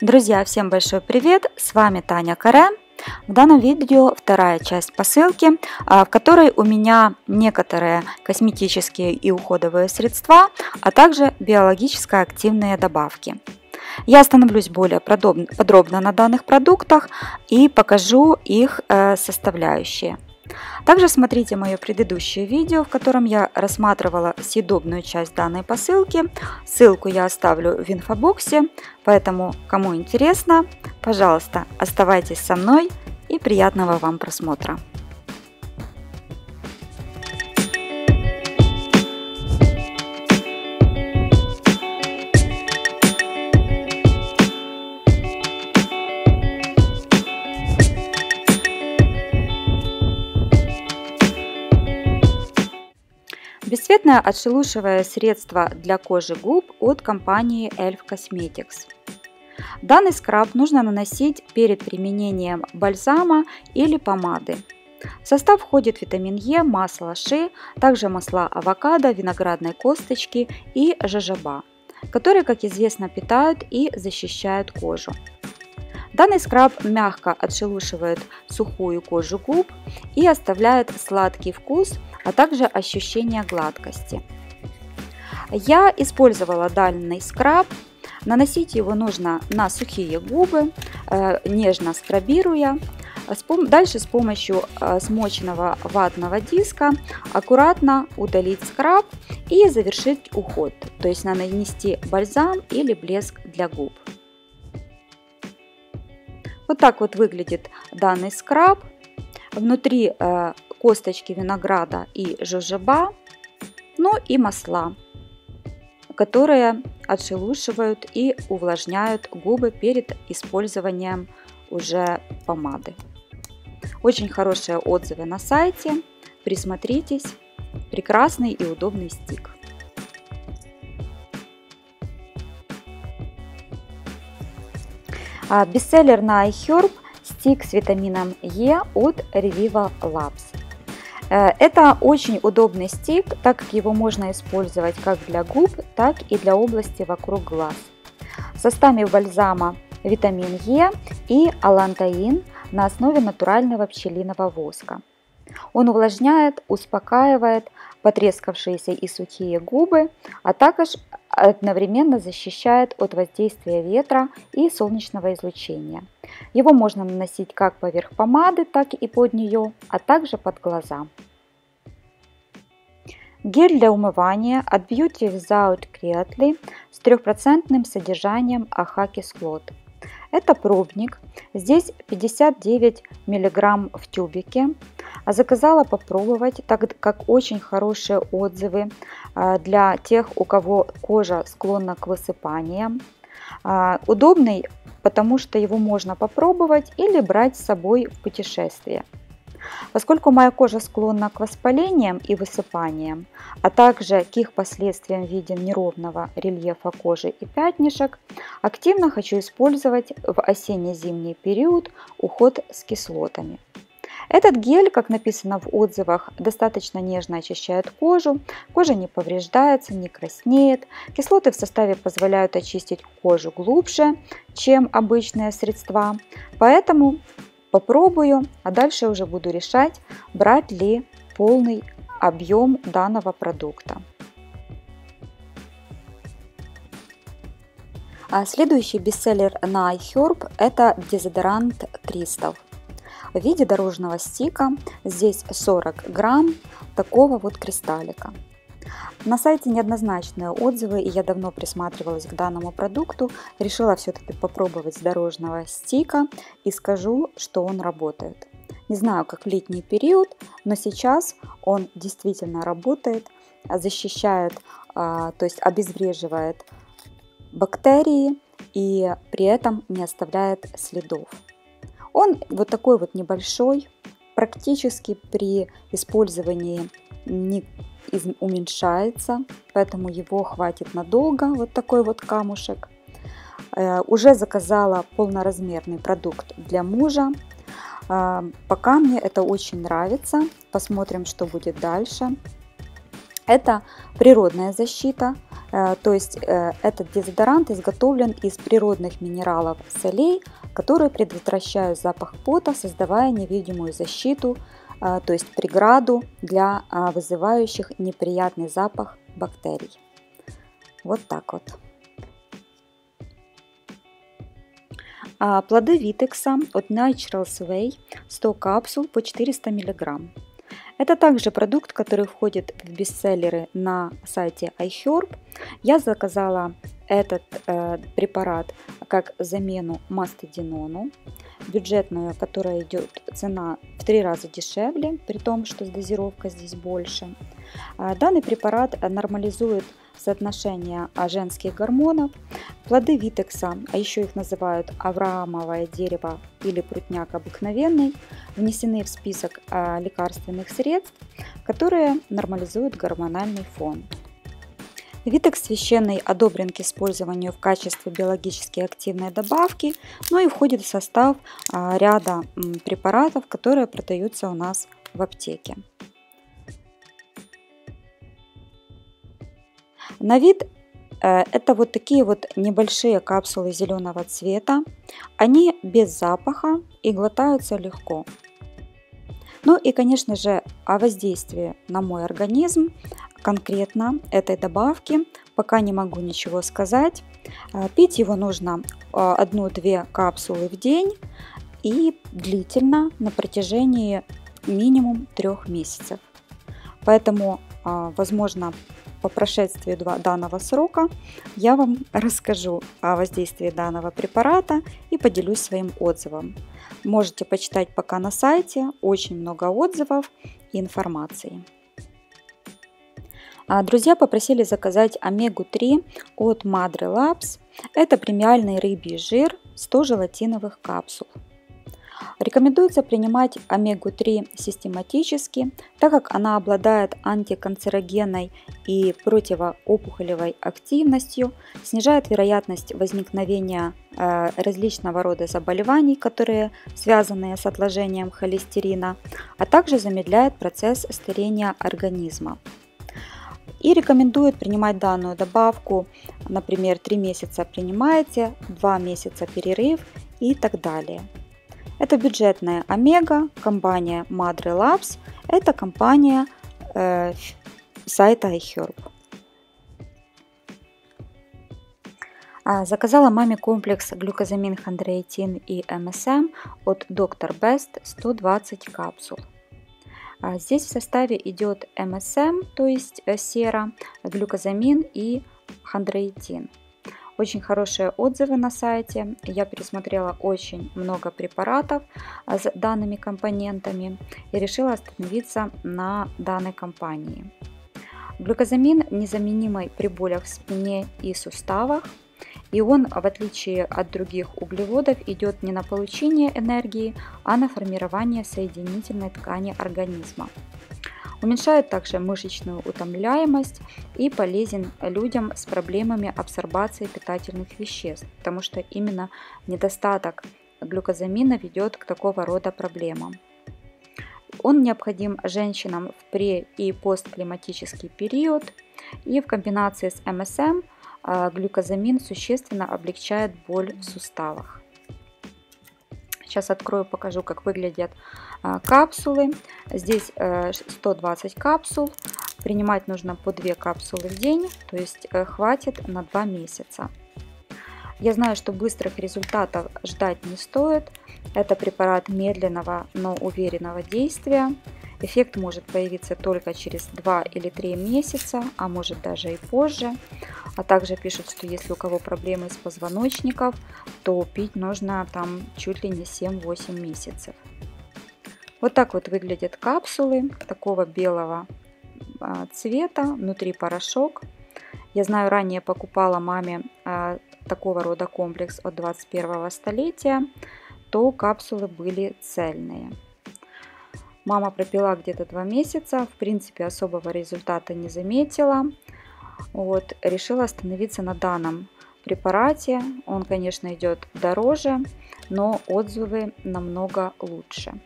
Друзья, всем большой привет! С вами Таня Карен. В данном видео вторая часть посылки, в которой у меня некоторые косметические и уходовые средства, а также биологически активные добавки. Я остановлюсь более подробно на данных продуктах и покажу их составляющие. Также смотрите мое предыдущее видео, в котором я рассматривала съедобную часть данной посылки. Ссылку я оставлю в инфобоксе, поэтому, кому интересно, пожалуйста, оставайтесь со мной и приятного вам просмотра. Бесцветное отшелушивающее средство для кожи губ от компании Elf Cosmetics. Данный скраб нужно наносить перед применением бальзама или помады. В состав входит витамин Е, масло ши, также масла авокадо, виноградной косточки и жожоба, которые, как известно, питают и защищают кожу. Данный скраб мягко отшелушивает сухую кожу губ и оставляет сладкий вкус, а также ощущение гладкости. Я использовала данный скраб. Наносить его нужно на сухие губы, нежно скрабируя. Дальше с помощью смоченного ватного диска аккуратно удалить скраб и завершить уход, то есть нанести бальзам или блеск для губ. Вот так вот выглядит данный скраб. Внутри косточки винограда и жожоба, ну и масла, которые отшелушивают и увлажняют губы перед использованием уже помады. Очень хорошие отзывы на сайте. Присмотритесь. Прекрасный и удобный стик. Бестселлер на iHerb стик с витамином Е от Reviva Labs. Это очень удобный стик, так как его можно использовать как для губ, так и для области вокруг глаз. В составе бальзама витамин Е и алантоин на основе натурального пчелиного воска. Он увлажняет, успокаивает потрескавшиеся и сухие губы, а также одновременно защищает от воздействия ветра и солнечного излучения. Его можно наносить как поверх помады, так и под нее, а также под глаза. Гель для умывания от Beauty Without Cruelty с 3% содержанием АХ-кислот. Это пробник, здесь 59 мг в тюбике. Заказала попробовать, так как очень хорошие отзывы для тех, у кого кожа склонна к высыпаниям. Удобный, потому что его можно попробовать или брать с собой в путешествие. Поскольку моя кожа склонна к воспалениям и высыпаниям, а также к их последствиям в виде неровного рельефа кожи и пятнышек, активно хочу использовать в осенне-зимний период уход с кислотами. Этот гель, как написано в отзывах, достаточно нежно очищает кожу, кожа не повреждается, не краснеет, кислоты в составе позволяют очистить кожу глубже, чем обычные средства, поэтому попробую, а дальше уже буду решать, брать ли полный объем данного продукта. Следующий бестселлер на iHerb – это дезодорант Crystal в виде дорожного стика. Здесь 40 грамм такого вот кристаллика. На сайте неоднозначные отзывы, и я давно присматривалась к данному продукту, решила все-таки попробовать с дорожного стика и скажу, что он работает. Не знаю, как в летний период, но сейчас он действительно работает, защищает, то есть обезвреживает бактерии и при этом не оставляет следов. Он вот такой вот небольшой, практически при использовании не уменьшается, поэтому его хватит надолго, вот такой вот камушек. Уже заказала полноразмерный продукт для мужа. Пока мне это очень нравится, посмотрим, что будет дальше. Это природная защита, то есть этот дезодорант изготовлен из природных минералов, солей, которые предотвращают запах пота, создавая невидимую защиту, то есть преграду для вызывающих неприятный запах бактерий. Вот так вот. Плоды Витекса от Natural Way 100 капсул по 400 мг. Это также продукт, который входит в бестселлеры на сайте iHerb. Я заказала этот препарат как замену мастодинону, бюджетную, которая идет цена в 3 раза дешевле, при том, что дозировка здесь больше. Данный препарат нормализует соотношение женских гормонов. Плоды Витекса, а еще их называют авраамовое дерево или прутняк обыкновенный, внесены в список лекарственных средств, которые нормализуют гормональный фон. Витекс священный одобрен к использованию в качестве биологически активной добавки, но и входит в состав ряда препаратов, которые продаются у нас в аптеке. На вид это вот такие вот небольшие капсулы зеленого цвета. Они без запаха и глотаются легко. Ну и, конечно же, о воздействии на мой организм конкретно этой добавки пока не могу ничего сказать. Пить его нужно 1-2 капсулы в день и длительно на протяжении минимум 3 месяцев. Поэтому, возможно, по прошествии данного срока я вам расскажу о воздействии данного препарата и поделюсь своим отзывом. Можете почитать пока на сайте, очень много отзывов и информации. Друзья попросили заказать омегу-3 от Madre Labs. Это премиальный рыбий жир, 100 желатиновых капсул. Рекомендуется принимать омегу-3 систематически, так как она обладает антиканцерогенной и противоопухолевой активностью, снижает вероятность возникновения различного рода заболеваний, которые связаны с отложением холестерина, а также замедляет процесс старения организма. И рекомендуют принимать данную добавку, например, 3 месяца принимаете, 2 месяца перерыв и так далее. Это бюджетная омега, компания Madre Labs, это компания сайта iHerb. Заказала маме комплекс глюкозамин, хондроитин и MSM от Dr. Best 120 капсул. Здесь в составе идет MSM, то есть сера, глюкозамин и хондроитин. Очень хорошие отзывы на сайте. Я пересмотрела очень много препаратов с данными компонентами и решила остановиться на данной компании. Глюкозамин незаменимый при болях в спине и суставах. И он, в отличие от других углеводов, идет не на получение энергии, а на формирование соединительной ткани организма. Уменьшает также мышечную утомляемость и полезен людям с проблемами абсорбации питательных веществ, потому что именно недостаток глюкозамина ведет к такого рода проблемам. Он необходим женщинам в пре- и постклиматический период, и в комбинации с МСМ глюкозамин существенно облегчает боль в суставах. Сейчас открою, покажу, как выглядят капсулы. Здесь 120 капсул. Принимать нужно по 2 капсулы в день, то есть хватит на 2 месяца. Я знаю, что быстрых результатов ждать не стоит. Это препарат медленного, но уверенного действия. Эффект может появиться только через 2 или 3 месяца, а может даже и позже. А также пишут, что если у кого проблемы с позвоночником, то пить нужно там чуть ли не 7-8 месяцев. Вот так вот выглядят капсулы, такого белого цвета, внутри порошок. Я знаю, ранее покупала маме такого рода комплекс от 21-го столетия, то капсулы были цельные. Мама пропила где-то 2 месяца, в принципе особого результата не заметила. Вот, решила остановиться на данном препарате. Он, конечно, идет дороже, но отзывы намного лучше.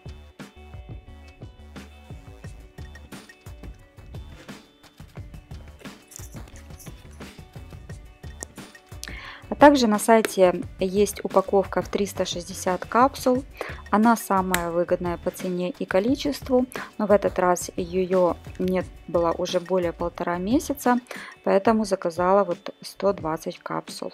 Также на сайте есть упаковка в 360 капсул. Она самая выгодная по цене и количеству, но в этот раз ее не было уже более 1,5 месяца, поэтому заказала вот 120 капсул.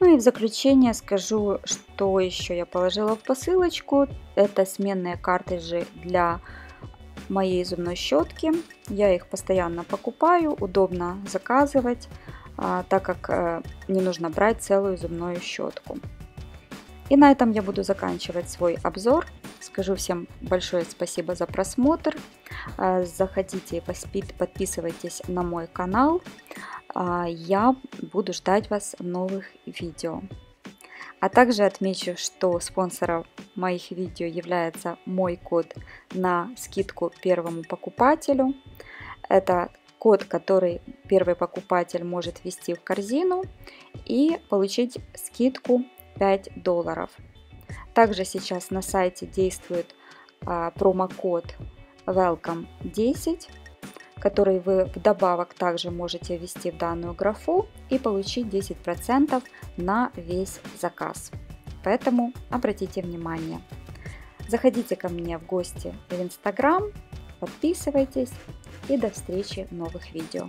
Ну и в заключение скажу, что еще я положила в посылочку. Это сменные картриджи для моей зубной щетки. Я их постоянно покупаю, удобно заказывать, так как не нужно брать целую зубную щетку. И на этом я буду заканчивать свой обзор. Скажу всем большое спасибо за просмотр. Заходите и подписывайтесь на мой канал. Я буду ждать вас в новых видео. А также отмечу, что спонсором моих видео является мой код на скидку первому покупателю. Это код, который первый покупатель может ввести в корзину и получить скидку $5. Также сейчас на сайте действует промокод Welcome 10, который вы вдобавок также можете ввести в данную графу и получить 10% на весь заказ. Поэтому обратите внимание. Заходите ко мне в гости в Instagram, подписывайтесь и до встречи в новых видео.